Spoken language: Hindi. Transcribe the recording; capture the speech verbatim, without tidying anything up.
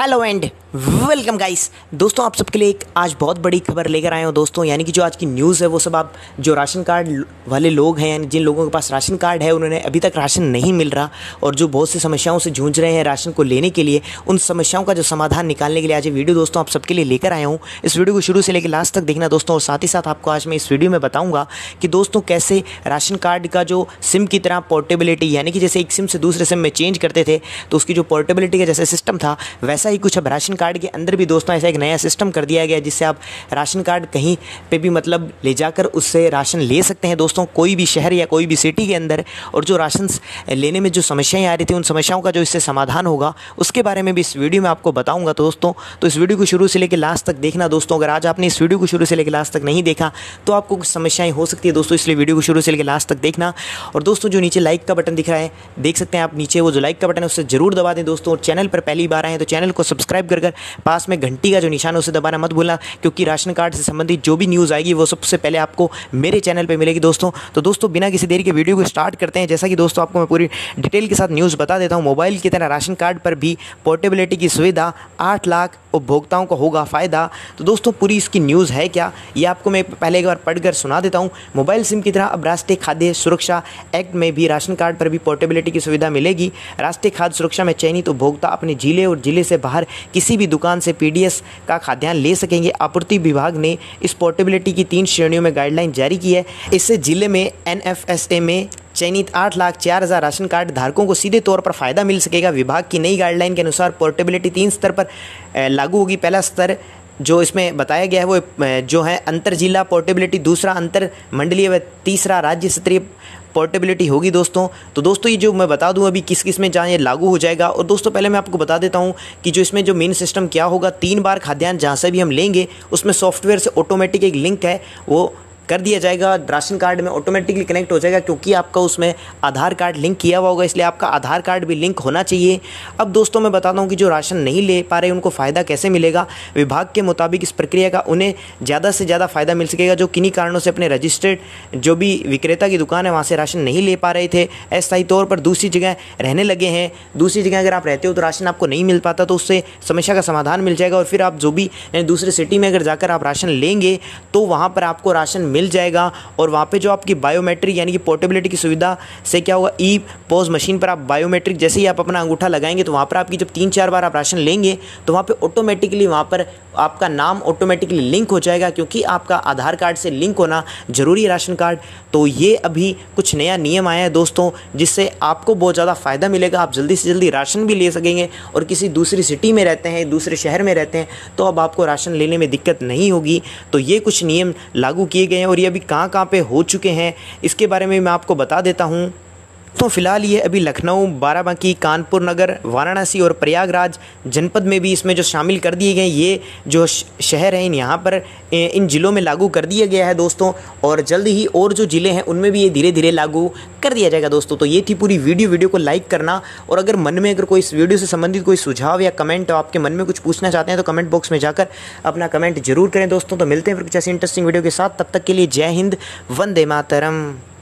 Hello and welcome guys. दोस्तों आप सबके लिए एक आज बहुत बड़ी खबर लेकर आए हो दोस्तों, यानी कि जो आज की न्यूज़ है वो सब आप जो राशन कार्ड वाले लोग हैं, यानी जिन लोगों के पास राशन कार्ड है उन्होंने अभी तक राशन नहीं मिल रहा और जो बहुत सी समस्याओं से जूझ रहे हैं राशन को लेने के लिए, उन समस्याओं का जो समाधान निकालने के लिए आज ये वीडियो दोस्तों आप सबके लिए लेकर आया हूँ। इस वीडियो को शुरू से लेकर लास्ट तक देखना दोस्तों, और साथ ही साथ आपको आज मैं इस वीडियो में बताऊँगा कि दोस्तों कैसे राशन कार्ड का जो सिम की तरह पोर्टेबिलिटी, यानी कि जैसे एक सिम से दूसरे सिम में चेंज करते थे तो उसकी जो पोर्टेबिलिटी का जैसे सिस्टम था वैसा ही कुछ अब राशन कार्ड के अंदर भी दोस्तों ऐसा एक नया सिस्टम कर दिया गया जिससे आप राशन कार्ड कहीं पे भी मतलब ले जाकर उससे राशन ले सकते हैं दोस्तों, कोई भी शहर या कोई भी सिटी के अंदर। और जो राशन लेने में जो समस्याएं आ रही थी उन समस्याओं का जो इससे समाधान होगा उसके बारे में भी इस वीडियो में आपको बताऊंगा दोस्तों। तो इस वीडियो को शुरू से लेकर लास्ट तक देखना दोस्तों। अगर आज आपने इस वीडियो को शुरू से लेकर लास्ट तक नहीं देखा तो आपको कुछ समस्याएं हो सकती है दोस्तों, इसलिए वीडियो को शुरू से लेकर लास्ट तक देखना। और दोस्तों जो नीचे लाइक का बटन दिख रहा है, देख सकते हैं आप नीचे वो जो लाइक का बटन है उससे जरूर दबा दें दोस्तों। और चैनल पर पहली बार आए हैं तो चैनल को सब्सक्राइब कर कर पास में घंटी का जो निशान है उसे दबाना मत भूलना, क्योंकि राशन कार्ड से संबंधित जो भी न्यूज़ आएगी वो सबसे पहले आपको मेरे चैनल पे मिलेगी दोस्तों। तो दोस्तों बिना किसी देरी के वीडियो को स्टार्ट करते हैं। जैसा कि दोस्तों आपको मैं पूरी डिटेल के साथ न्यूज़ बता देता हूँ, मोबाइल की तरह राशन कार्ड पर भी पोर्टेबिलिटी की सुविधा, आठ लाख उपभोक्ताओं को होगा फ़ायदा। तो दोस्तों पूरी इसकी न्यूज़ है क्या, ये आपको मैं पहले एक बार पढ़कर सुना देता हूँ। मोबाइल सिम की तरह अब राष्ट्रीय खाद्य सुरक्षा एक्ट में भी राशन कार्ड पर भी पोर्टेबिलिटी की सुविधा मिलेगी। राष्ट्रीय खाद्य सुरक्षा में चयनित उपभोक्ता अपने जिले और जिले से बाहर किसी भी दुकान से पीडीएस का खाद्यान्न ले सकेंगे। आपूर्ति विभाग ने इस पोर्टेबिलिटी की तीन श्रेणियों में गाइडलाइन जारी की है। इससे जिले में एनएफएसए में चयनित आठ लाख चार हज़ार राशन कार्ड धारकों को सीधे तौर पर फ़ायदा मिल सकेगा। विभाग की नई गाइडलाइन के अनुसार पोर्टेबिलिटी तीन स्तर पर लागू होगी। पहला स्तर जो इसमें बताया गया है वो जो है अंतर जिला पोर्टेबिलिटी, दूसरा अंतर मंडलीय व तीसरा राज्य स्तरीय पोर्टेबिलिटी होगी दोस्तों। तो दोस्तों ये जो मैं बता दूं अभी किस किस में जहाँ ये लागू हो जाएगा। और दोस्तों पहले मैं आपको बता देता हूं कि जो इसमें जो मेन सिस्टम क्या होगा, तीन बार खाद्यान्न जहाँ से भी हम लेंगे उसमें सॉफ्टवेयर से ऑटोमेटिक एक लिंक है वो कर दिया जाएगा, राशन कार्ड में ऑटोमेटिकली कनेक्ट हो जाएगा, क्योंकि आपका उसमें आधार कार्ड लिंक किया हुआ होगा, इसलिए आपका आधार कार्ड भी लिंक होना चाहिए। अब दोस्तों मैं बताता हूँ कि जो राशन नहीं ले पा रहे उनको फ़ायदा कैसे मिलेगा। विभाग के मुताबिक इस प्रक्रिया का उन्हें ज़्यादा से ज़्यादा फ़ायदा मिल सकेगा जो किन्हीं कारणों से अपने रजिस्टर्ड जो भी विक्रेता की दुकान है वहाँ से राशन नहीं ले पा रहे थे, अस्थायी तौर पर दूसरी जगह रहने लगे हैं, दूसरी जगह अगर आप रहते हो तो राशन आपको नहीं मिल पाता, तो उससे समस्या का समाधान मिल जाएगा। और फिर आप जो भी दूसरे सिटी में अगर जाकर आप राशन लेंगे तो वहाँ पर आपको राशन मिल जाएगा। और वहाँ पे जो आपकी बायोमेट्रिक यानी कि पोर्टेबिलिटी की सुविधा से क्या होगा, ई पॉज मशीन पर आप बायोमेट्रिक जैसे ही आप अपना अंगूठा लगाएंगे तो वहाँ पर आपकी जब तीन चार बार आप राशन लेंगे तो वहाँ पे ऑटोमेटिकली वहाँ पर आपका नाम ऑटोमेटिकली लिंक हो जाएगा, क्योंकि आपका आधार कार्ड से लिंक होना ज़रूरी है राशन कार्ड। तो ये अभी कुछ नया नियम आया है दोस्तों जिससे आपको बहुत ज़्यादा फ़ायदा मिलेगा, आप जल्दी से जल्दी राशन भी ले सकेंगे। और किसी दूसरी सिटी में रहते हैं, दूसरे शहर में रहते हैं तो अब आपको राशन लेने में दिक्कत नहीं होगी। तो ये कुछ नियम लागू किए गए हैं और ये अभी कहाँ कहाँ पे हो चुके हैं इसके बारे में मैं आपको बता देता हूँ। तो फिलहाल ये अभी लखनऊ, बाराबंकी, कानपुर नगर, वाराणसी और प्रयागराज जनपद में भी इसमें जो शामिल कर दिए गए ये जो शहर हैं यहाँ पर इन ज़िलों में लागू कर दिया गया है दोस्तों। और जल्द ही और जो ज़िले हैं उनमें भी ये धीरे धीरे लागू कर दिया जाएगा दोस्तों। तो ये थी पूरी वीडियो। वीडियो को लाइक करना, और अगर मन में अगर कोई इस वीडियो से संबंधित कोई सुझाव या कमेंट आपके मन में कुछ पूछना चाहते हैं तो कमेंट बॉक्स में जाकर अपना कमेंट जरूर करें दोस्तों। तो मिलते हैं फिर कुछ ऐसी इंटरेस्टिंग वीडियो के साथ, तब तक के लिए जय हिंद, वंदे मातरम।